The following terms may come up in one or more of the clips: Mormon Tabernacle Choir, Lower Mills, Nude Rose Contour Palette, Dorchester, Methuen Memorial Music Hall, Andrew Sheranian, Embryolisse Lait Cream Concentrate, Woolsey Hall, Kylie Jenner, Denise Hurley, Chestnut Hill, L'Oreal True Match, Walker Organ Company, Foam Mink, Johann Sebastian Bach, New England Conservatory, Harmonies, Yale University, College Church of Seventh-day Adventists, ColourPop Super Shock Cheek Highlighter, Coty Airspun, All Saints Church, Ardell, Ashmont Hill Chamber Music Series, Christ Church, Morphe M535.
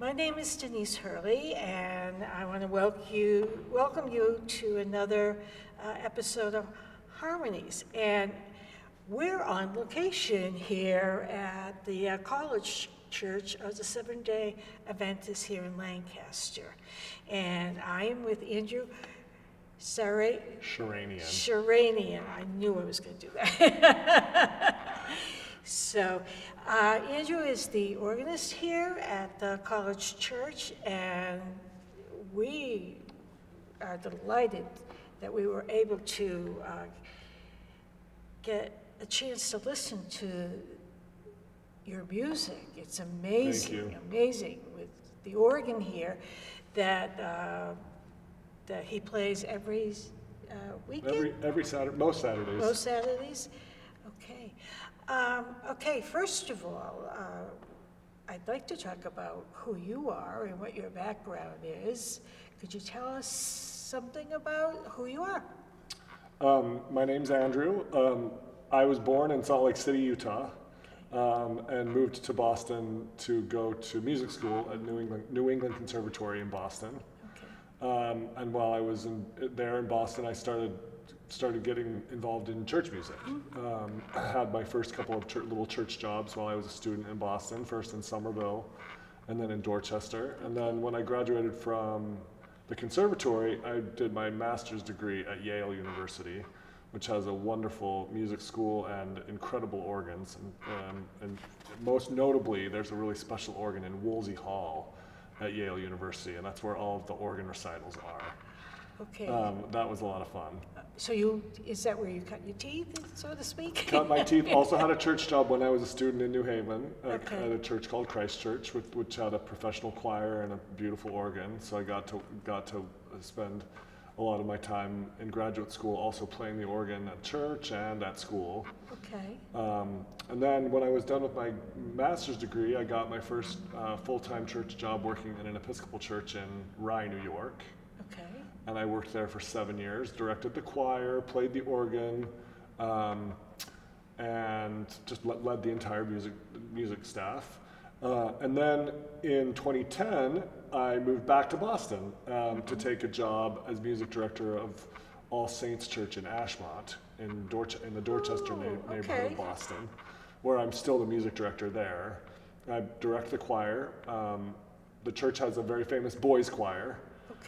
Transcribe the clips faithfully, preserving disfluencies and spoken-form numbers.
My name is Denise Hurley, and I want to welcome you, welcome you to another uh, episode of Harmonies. And we're on location here at the uh, College Church of the Seventh-day Adventists here in Lancaster. And I am with Andrew Sheranian. Sheranian. I knew I was going to do that. So, uh, Andrew is the organist here at the College Church, and we are delighted that we were able to uh, get a chance to listen to your music. It's amazing, amazing, with the organ here that, uh, that he plays every uh, weekend? Every, every Saturday, most Saturdays. Most Saturdays, okay. Um, okay, first of all, uh, I'd like to talk about who you are and what your background is. Could you tell us something about who you are? Um, my name's Andrew. Um, I was born in Salt Lake City, Utah, um, and moved to Boston to go to music school at New England, New England Conservatory in Boston. Okay. Um, and while I was in, there in Boston, I started started getting involved in church music. Um, I had my first couple of church, little church jobs while I was a student in Boston, first in Somerville and then in Dorchester. And then when I graduated from the conservatory, I did my master's degree at Yale University, which has a wonderful music school and incredible organs. And, um, and most notably, there's a really special organ in Woolsey Hall at Yale University, and that's where all of the organ recitals are. Okay. Um, that was a lot of fun. So you, is that where you cut your teeth, so to speak? Cut my teeth. Also had a church job when I was a student in New Haven uh, okay. at a church called Christ Church, which, which had a professional choir and a beautiful organ. So I got to got to spend a lot of my time in graduate school also playing the organ at church and at school. Okay. Um, and then when I was done with my master's degree, I got my first uh, full-time church job working in an Episcopal church in Rye, New York. Okay. And I worked there for seven years, directed the choir, played the organ, um, and just le led the entire music music staff. Uh, and then in twenty ten, I moved back to Boston um, to take a job as music director of All Saints Church in Ashmont, in, Dorch in the Dorchester oh, na neighborhood okay. of Boston, where I'm still the music director there. I direct the choir. Um, the church has a very famous boys' choir.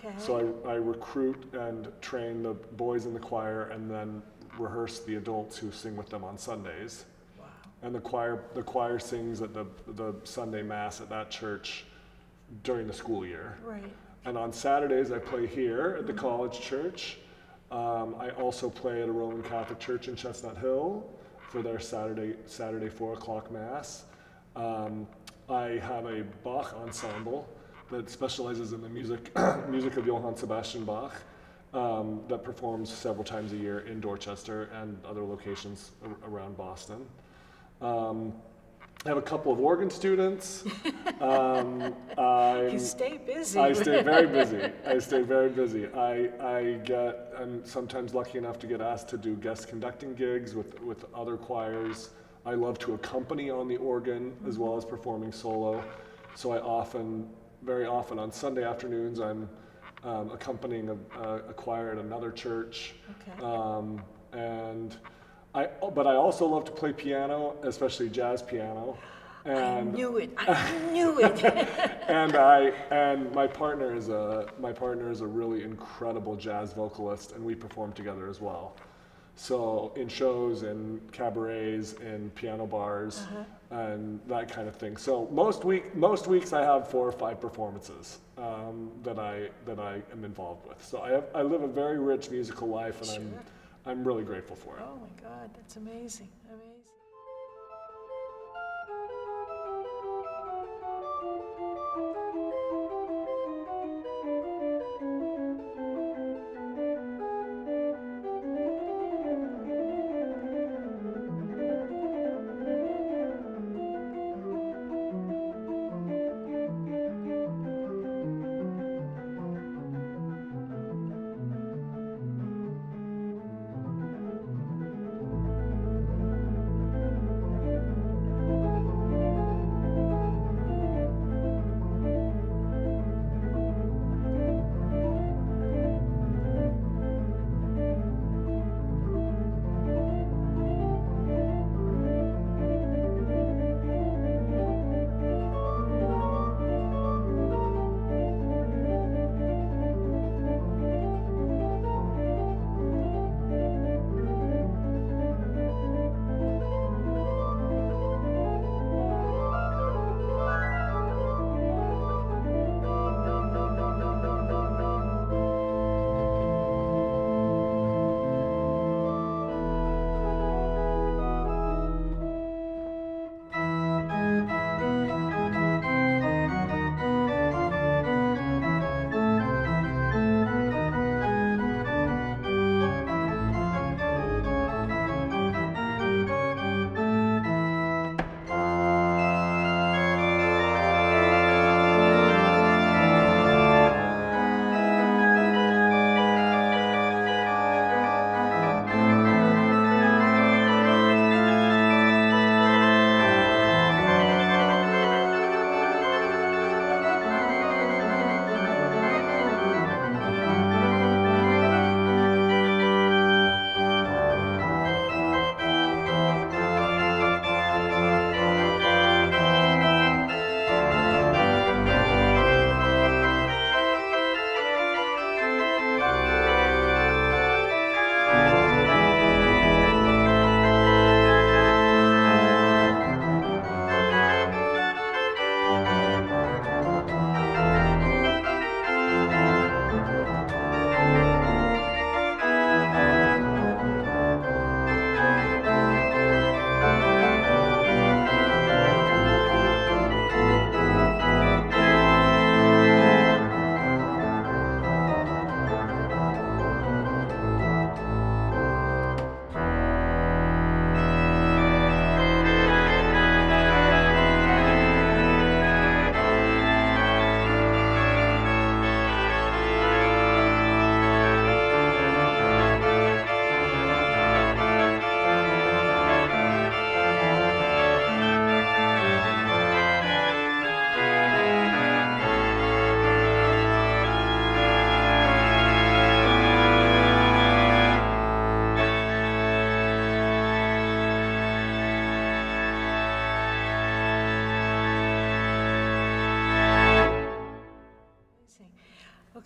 Okay. So I, I recruit and train the boys in the choir and then rehearse the adults who sing with them on Sundays. Wow. And the choir, the choir sings at the, the Sunday Mass at that church during the school year. Right. And on Saturdays I play here at the mm-hmm. college church. Um, I also play at a Roman Catholic church in Chestnut Hill for their Saturday, Saturday four o'clock Mass. Um, I have a Bach ensemble that specializes in the music music of Johann Sebastian Bach, um, that performs several times a year in Dorchester and other locations ar around Boston. Um, I have a couple of organ students. Um, you stay busy. I stay very busy. I stay very busy. I, I get, I'm sometimes lucky enough to get asked to do guest conducting gigs with, with other choirs. I love to accompany on the organ mm-hmm. as well as performing solo. So I often Very often on Sunday afternoons, I'm um, accompanying a, a, a choir at another church, okay. um, and I. But I also love to play piano, especially jazz piano. And I knew it. I knew it. and I and my partner is a my partner is a really incredible jazz vocalist, and we perform together as well. So in shows, in cabarets, in piano bars, uh-huh. and that kind of thing. So most week, most weeks I have four or five performances um, that I that I am involved with. So I have, I live a very rich musical life, and sure. I'm I'm really grateful for it. Oh my God, that's amazing! Amazing.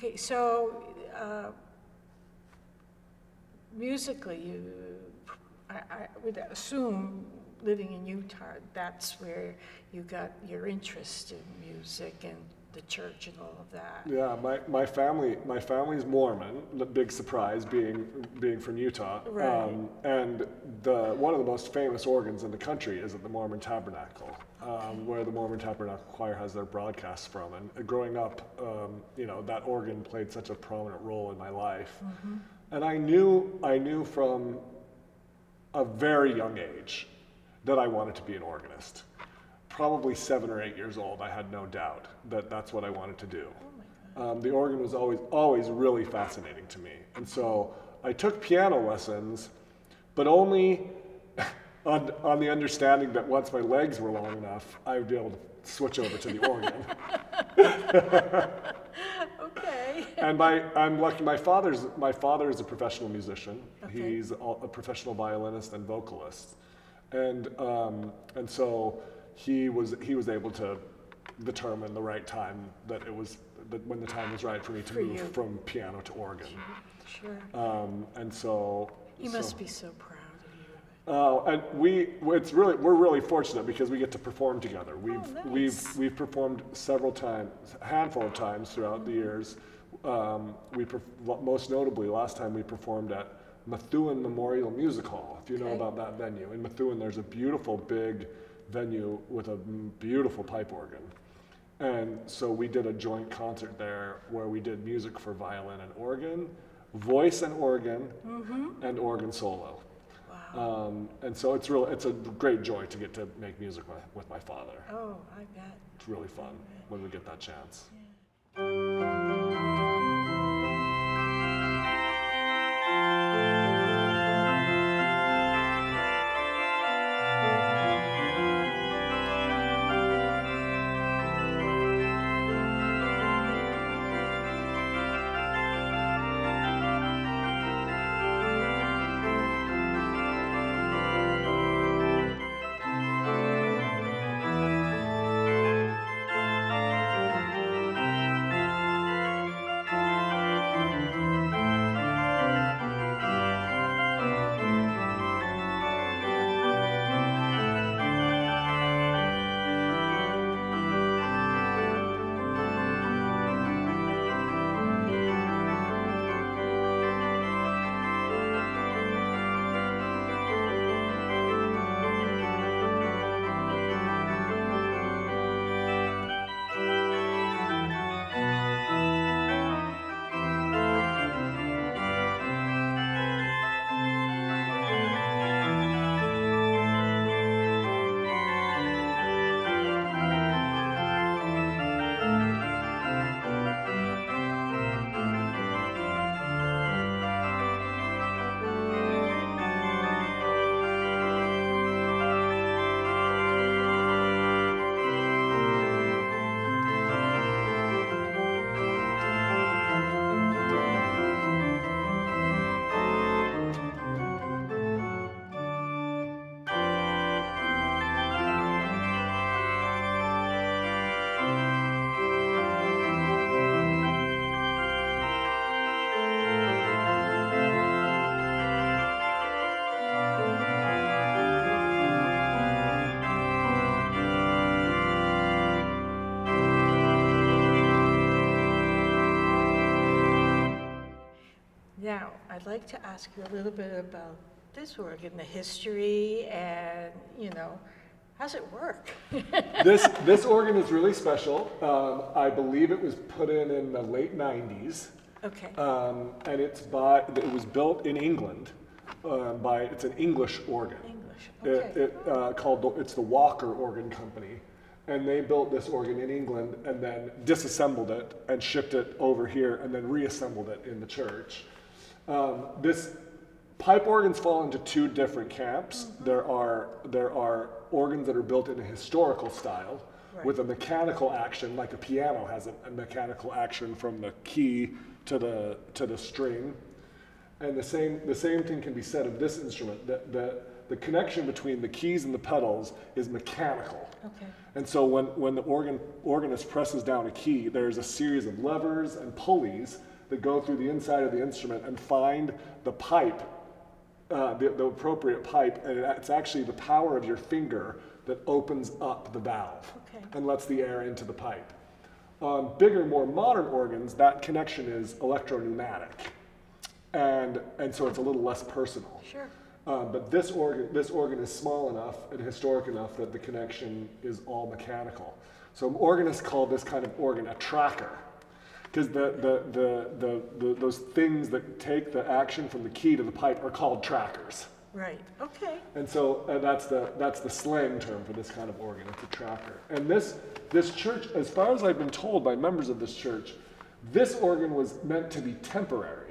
Okay, so uh, musically, you, I, I would assume, living in Utah, that's where you got your interest in music and the church and all of that. Yeah, my, my family my family's Mormon. The big surprise being being from Utah, right. um, and the one of the most famous organs in the country is at the Mormon Tabernacle, um, where the Mormon Tabernacle Choir has their broadcasts from. And growing up, um, you know, that organ played such a prominent role in my life, mm-hmm. and I knew I knew from a very young age that I wanted to be an organist. Probably seven or eight years old, I had no doubt that that's what I wanted to do. Um, the organ was always, always really fascinating to me. And so I took piano lessons, but only on, on the understanding that once my legs were long enough, I would be able to switch over to the organ. Okay. And my, I'm lucky, my father's, my father is a professional musician. Okay. He's a, a professional violinist and vocalist. And, um, and so, He was he was able to determine the right time that it was that when the time was right for me to for move you. from piano to organ. Sure. sure. Um, and so you so, must be so proud of you. Uh, and we it's really we're really fortunate because we get to perform together. We've oh, nice. we've we've performed several times, a handful of times throughout the years. Um, we most notably last time we performed at Methuen Memorial Music Hall. If you okay. know about that venue in Methuen, there's a beautiful big venue with a beautiful pipe organ, and so we did a joint concert there where we did music for violin and organ, voice and organ, mm-hmm. and organ solo. Wow! Um, and so it's really it's a great joy to get to make music with, with my father. Oh, I bet. It's really fun when we get that chance. Yeah. Now, I'd like to ask you a little bit about this work and the history and, you know, how's it work? this, this organ is really special. Um, I believe it was put in in the late nineties. Okay. Um, and it's by, it was built in England uh, by, it's an English organ. English, okay. It, it, uh, called the, it's the Walker Organ Company. And they built this organ in England and then disassembled it and shipped it over here and then reassembled it in the church. Um, this pipe organs fall into two different camps. Mm-hmm. There are there are organs that are built in a historical style, right. with a mechanical action, like a piano has a, a mechanical action from the key to the to the string, and the same the same thing can be said of this instrument. That the the connection between the keys and the pedals is mechanical. Okay. And so when, when the organ, organist presses down a key, there's a series of levers and pulleys that go through the inside of the instrument and find the pipe, uh, the, the appropriate pipe, and it, it's actually the power of your finger that opens up the valve okay. and lets the air into the pipe. On bigger, more modern organs, that connection is electro-pneumatic, and, and so it's a little less personal. Sure. Uh, but this organ, this organ is small enough and historic enough that the connection is all mechanical. So organists call this kind of organ a tracker, because the, the, the, the, the, those things that take the action from the key to the pipe are called trackers. Right, okay. And so uh, that's, the, that's the slang term for this kind of organ, it's a tracker. And this, this church, as far as I've been told by members of this church, this organ was meant to be temporary.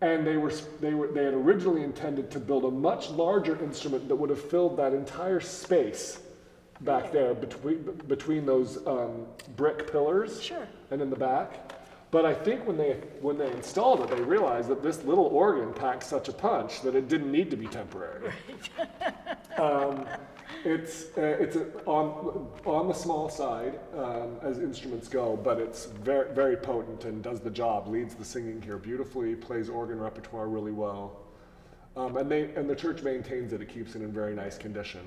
And they, were, they, were, they had originally intended to build a much larger instrument that would have filled that entire space back there between, between those um, brick pillars sure. and in the back. But I think when they, when they installed it, they realized that this little organ packed such a punch that it didn't need to be temporary. Right. um, it's uh, it's a, on, on the small side um, as instruments go, but it's very, very potent and does the job, leads the singing here beautifully, plays organ repertoire really well. Um, and, they, and the church maintains it. It keeps it in very nice condition.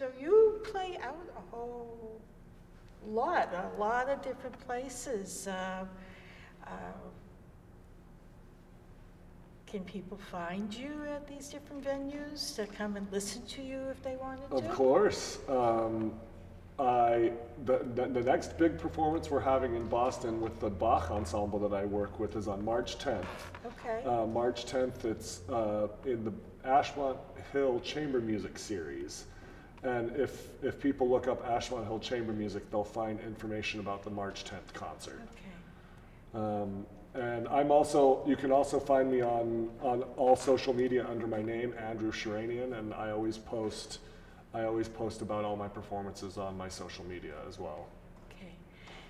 So you play out a whole lot, a lot of different places. Uh, uh, Can people find you at these different venues to come and listen to you if they wanted to? Of course. Um, I, the, the, the next big performance we're having in Boston with the Bach Ensemble that I work with is on March tenth. Okay. Uh, March tenth, it's uh, in the Ashmont Hill Chamber Music Series. And if, if people look up Ashmont Hill Chamber Music, they'll find information about the March tenth concert. Okay. Um, And I'm also, you can also find me on, on all social media under my name, Andrew Sheranian, and I always post, I always post about all my performances on my social media as well. Okay.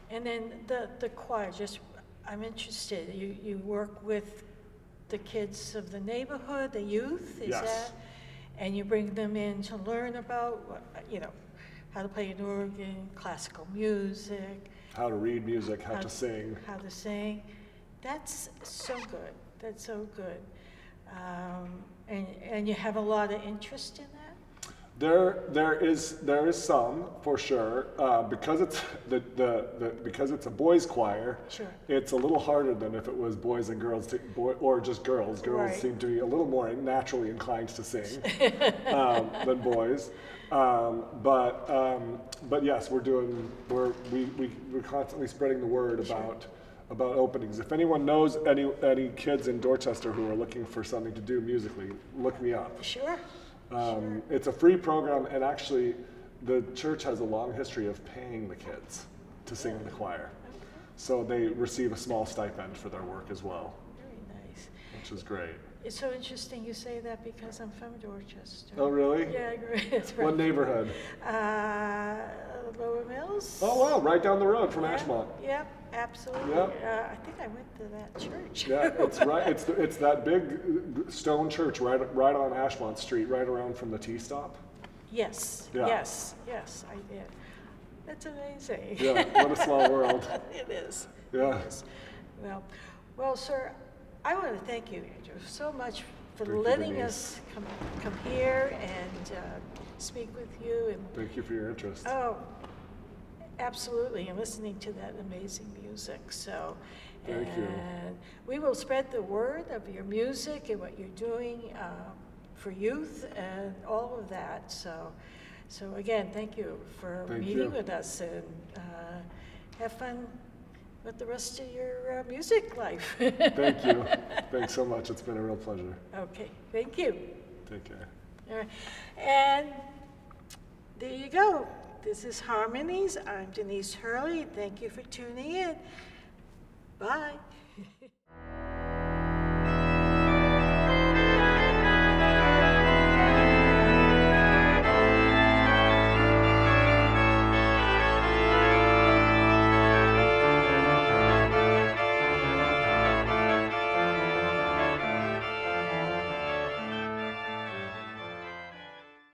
And then the, the choir, just, I'm interested, you, you work with the kids of the neighborhood, the youth, is yes. that? And you bring them in to learn about, you know, how to play an organ, classical music. How to read music, how, how to sing. How to sing. That's so good. That's so good. Um, and, and you have a lot of interest in that? There, there, is, there is some, for sure. Uh, because, it's the, the, the, because it's a boys' choir, sure. It's a little harder than if it was boys and girls, to, boy, or just girls. Girls right. seem to be a little more naturally inclined to sing um, than boys. Um, but, um, but yes, we're doing, we're, we, we, we're constantly spreading the word sure. about about openings. If anyone knows any any kids in Dorchester who are looking for something to do musically, look me up. Sure. Um, sure. It's a free program, and actually the church has a long history of paying the kids to sing in the choir. Okay. So they receive a small stipend for their work as well. Very nice. Which is great. It's so interesting you say that because I'm from Dorchester. Oh, really? Yeah, great. What neighborhood? Uh, Lower Mills. Oh, wow, right down the road from yeah. Ashmont. Yep. Absolutely. Yep. Uh, I think I went to that church. Yeah, it's right. It's the, it's that big stone church right right on Ashmont Street, right around from the T stop. Yes. Yeah. Yes. Yes, I did. That's amazing. Yeah. What a small world. It is. Yeah. It is. Well, well, sir, I want to thank you, Andrew, so much for thank letting you, us come come here and uh, speak with you. And thank you for your interest. Oh. Absolutely, and listening to that amazing music. So, Thank and you. We will spread the word of your music and what you're doing um, for youth and all of that. So, so again, thank you for thank meeting you. with us, and uh, have fun with the rest of your uh, music life. Thank you. Thanks so much. It's been a real pleasure. Okay. Thank you. Take care. All right. And there you go. This is Harmonies. I'm Denise Hurley. Thank you for tuning in. Bye.